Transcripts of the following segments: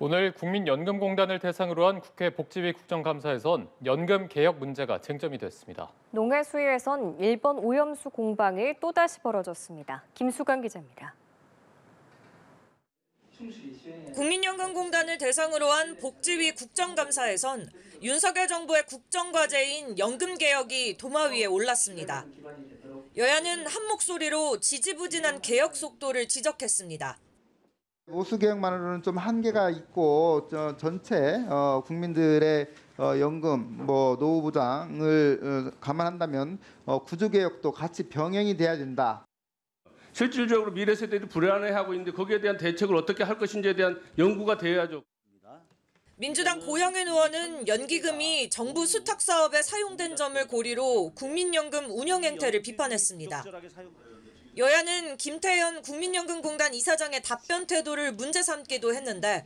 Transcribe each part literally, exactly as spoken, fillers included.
오늘 국민연금공단을 대상으로 한 국회 복지위 국정감사에선 연금 개혁 문제가 쟁점이 됐습니다. 농해수위에선 일본 오염수 공방이 또다시 벌어졌습니다. 김수강 기자입니다. 국민연금공단을 대상으로 한 복지위 국정감사에선 윤석열 정부의 국정과제인 연금개혁이 도마 위에 올랐습니다. 여야는 한 목소리로 지지부진한 개혁 속도를 지적했습니다. 보수개혁만으로는 좀 한계가 있고 전체 국민들의 연금, 뭐 노후보장을 감안한다면 구조개혁도 같이 병행이 돼야 된다. 실질적으로 미래 세대들이 불안해하고 있는데 거기에 대한 대책을 어떻게 할 것인지에 대한 연구가 돼야죠. 민주당 고영인 의원은 연기금이 정부 수탁 사업에 사용된 점을 고리로 국민연금 운영 행태를 비판했습니다. 여야는 김태현 국민연금공단 이사장의 답변 태도를 문제 삼기도 했는데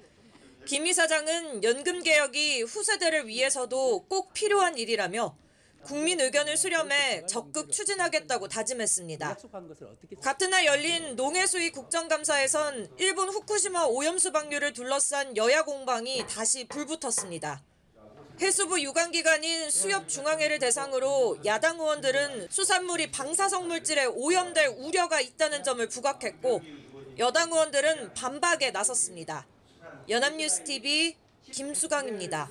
김 이사장은 연금 개혁이 후세대를 위해서도 꼭 필요한 일이라며 국민 의견을 수렴해 적극 추진하겠다고 다짐했습니다. 같은 날 열린 농해수위 국정감사에선 일본 후쿠시마 오염수 방류를 둘러싼 여야 공방이 다시 불붙었습니다. 해수부 유관기관인 수협중앙회를 대상으로 야당 의원들은 수산물이 방사성물질에 오염될 우려가 있다는 점을 부각했고 여당 의원들은 반박에 나섰습니다. 연합뉴스티비 김수강입니다.